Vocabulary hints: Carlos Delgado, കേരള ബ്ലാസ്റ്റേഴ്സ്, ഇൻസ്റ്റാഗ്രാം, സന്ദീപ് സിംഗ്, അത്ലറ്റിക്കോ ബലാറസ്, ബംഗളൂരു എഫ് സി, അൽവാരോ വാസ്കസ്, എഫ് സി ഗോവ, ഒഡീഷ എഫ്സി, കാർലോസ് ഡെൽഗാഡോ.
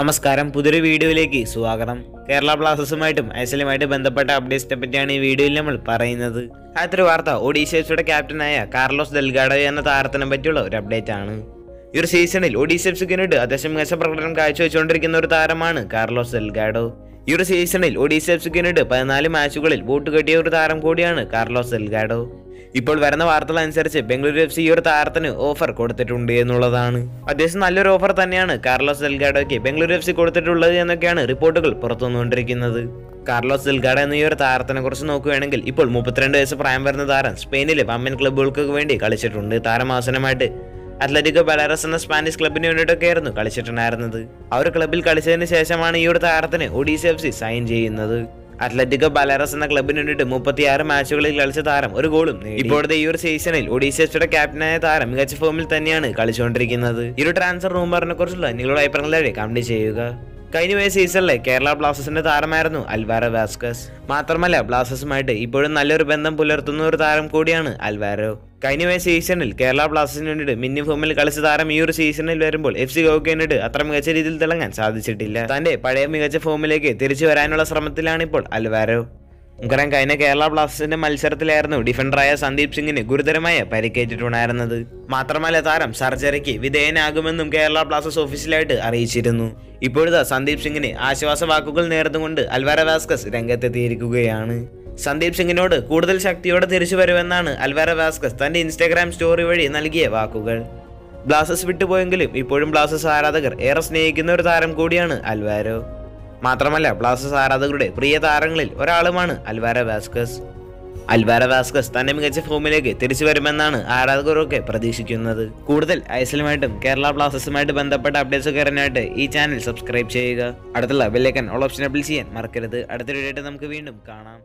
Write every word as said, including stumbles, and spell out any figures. നമസ്കാരം, പുതിയൊരു വീഡിയോയിലേക്ക് സ്വാഗതം. കേരള ബ്ലാസ്റ്റേഴ്സുമായിട്ടും ഐസലുമായിട്ട് ബന്ധപ്പെട്ട അപ്ഡേറ്റ്സിനെ പറ്റിയാണ് ഈ വീഡിയോയിൽ നമ്മൾ പറയുന്നത്. ആദ്യത്തെ വാർത്ത ഒഡീഷ എഫ്സിയുടെ ക്യാപ്റ്റനായ കാർലോസ് ഡെൽഗാഡോ എന്ന താരത്തിനെ പറ്റിയുള്ള ഒരു അപ്ഡേറ്റ് ആണ്. ഈ ഒരു സീസണിൽ ഒഡീഷ എഫ്സിക്കിനിട്ട് അത്യാവശ്യം മികച്ച പ്രകടനം കാഴ്ചവെച്ചുകൊണ്ടിരിക്കുന്ന ഒരു താരമാണ് കാർലോസ് ഡെൽഗാഡോ. ഈ ഒരു സീസണിൽ ഒഡീഷ എഫ്സിക്കിനിട്ട് പതിനാല് മാച്ചുകളിൽ വോട്ട് കെട്ടിയ ഒരു താരം കൂടിയാണ് കാർലോസ് ഡെൽഗാഡോ. ഇപ്പോൾ വരുന്ന വാർത്തകൾ അനുസരിച്ച് ബംഗളൂരു എഫ് സി ഈ ഒരു താരത്തിന് ഓഫർ കൊടുത്തിട്ടുണ്ട് എന്നുള്ളതാണ്. അത്യാവശ്യം നല്ലൊരു ഓഫർ തന്നെയാണ് കാർലോസ് ഡെൽഗാഡോയ്ക്ക് ബംഗളൂരു എഫ് സി കൊടുത്തിട്ടുള്ളത് എന്നൊക്കെയാണ് റിപ്പോർട്ടുകൾ പുറത്തുവന്നുകൊണ്ടിരിക്കുന്നത്. കാർലോസ് ഡെൽഗാഡോ എന്ന ഈ ഒരു താരത്തിനെ കുറിച്ച് നോക്കുകയാണെങ്കിൽ ഇപ്പോൾ മുപ്പത്തിരണ്ട് വയസ്സ് പ്രായം വരുന്ന താരം സ്പെയിനിലെ വമ്പൻ ക്ലബ്ബുകൾക്ക് വേണ്ടി കളിച്ചിട്ടുണ്ട്. താരം അവസാനമായിട്ട് അത്ലറ്റിക്കോ ബലാറസ് എന്ന സ്പാനിഷ് ക്ലബിന് വേണ്ടിയിട്ടൊക്കെയായിരുന്നു കളിച്ചിട്ടുണ്ടായിരുന്നത്. ആ ഒരു ക്ലബ്ബിൽ കളിച്ചതിന് ശേഷമാണ് ഈ ഒരു താരത്തിന് ഒഡീഷ എഫ് സി സൈൻ ചെയ്യുന്നത്. അത്ലറ്റിക്കോ ബലാറസ് എന്ന ക്ലബിന് വേണ്ടിയിട്ട് മുപ്പത്തിയാറ് മാച്ചുകളിൽ കളിച്ച താരം ഒരു ഗോളും നേടി. ഇപ്പോഴത്തെ ഈ ഒരു സീസണിൽ ഒഡീഷ എഫ്സിയുടെ ക്യാപ്റ്റനായ താരം മികച്ച ഫോമിൽ തന്നെയാണ് കളിച്ചുകൊണ്ടിരിക്കുന്നത്. ഈ ഒരു ട്രാൻസ്ഫർ റൂമറിനെ കുറിച്ചുള്ള നിങ്ങളുടെ അഭിപ്രായങ്ങളെ കമന്റ് ചെയ്യുക. കഴിഞ്ഞ പോയ സീസണിലെ കേരള ബ്ലാസ്റ്റേഴ്സിന്റെ താരമായിരുന്നു അൽവാരോ വാസ്കസ്. മാത്രമല്ല ബ്ലാസ്റ്റേഴ്സുമായിട്ട് ഇപ്പോഴും നല്ലൊരു ബന്ധം പുലർത്തുന്ന ഒരു താരം കൂടിയാണ് അൽവാരോ. കഴിഞ്ഞ പോയ സീസണിൽ കേരള ബ്ലാസ്റ്റേഴ്സിന് വേണ്ടിയിട്ട് മിന്നി ഫോമിൽ കളിച്ച താരം ഈ ഒരു സീസണിൽ വരുമ്പോൾ എഫ് സി ഗോവയ്ക്ക് അത്ര മികച്ച രീതിയിൽ തിളങ്ങാൻ സാധിച്ചിട്ടില്ല. തന്റെ പഴയ മികച്ച ഫോമിലേക്ക് തിരിച്ചു വരാനുള്ള ശ്രമത്തിലാണ് ഇപ്പോൾ അൽവാരോ. നമുക്കറിയാം, കഴിഞ്ഞ കേരള ബ്ലാസ്റ്റേഴ്സിന്റെ മത്സരത്തിലായിരുന്നു ഡിഫൻഡറായ സന്ദീപ് സിംഗിന് ഗുരുതരമായ പരിക്കേറ്റിട്ടുണ്ടായിരുന്നത്. മാത്രമല്ല താരം സർജറിക്ക് വിധേയനാകുമെന്നും കേരള ബ്ലാസ്റ്റേഴ്സ് ഓഫീഷ്യലായിട്ട് അറിയിച്ചിരുന്നു. ഇപ്പോഴത്തെ സന്ദീപ് സിംഗിന് ആശ്വാസ വാക്കുകൾ നേർന്നുകൊണ്ട് അൽവാരോ വാസ്കസ് രംഗത്തെത്തിയിരിക്കുകയാണ്. സന്ദീപ് സിംഗിനോട് കൂടുതൽ ശക്തിയോടെ തിരിച്ചു വരുമെന്നാണ് അൽവാരോ വാസ്കസ് തന്റെ ഇൻസ്റ്റാഗ്രാം സ്റ്റോറി വഴി നൽകിയ വാക്കുകൾ. ബ്ലാസ്റ്റേഴ്സ് വിട്ടുപോയെങ്കിലും ഇപ്പോഴും ബ്ലാസ്റ്റേഴ്സ് ആരാധകർ ഏറെ സ്നേഹിക്കുന്ന ഒരു താരം കൂടിയാണ് അൽവാരോ. മാത്രമല്ല ബ്ലാസ്റ്റേഴ്സ് ആരാധകരുടെ പ്രിയ താരങ്ങളിൽ ഒരാളുമാണ് അൽവാരോ വാസ്കസ്. അൽവാരോ വാസ്കസ് തന്റെ മികച്ച ഫോമിലേക്ക് തിരിച്ചു വരുമെന്നാണ് ആരാധകരൊക്കെ പ്രതീക്ഷിക്കുന്നത്. കൂടുതൽ ഐസലുമായിട്ടും കേരള ബ്ലാസ്റ്റേഴ്സുമായിട്ട് ബന്ധപ്പെട്ട അപ്ഡേറ്റ്സ് ഒക്കെ അറിയാനായിട്ട് ഈ ചാനൽ സബ്സ്ക്രൈബ് ചെയ്യുക. അടുത്തുള്ള bell icon all option apply ചെയ്യാൻ മറക്കരുത്. അടുത്തൊരു ഡേറ്റ് നമുക്ക് വീണ്ടും കാണാം.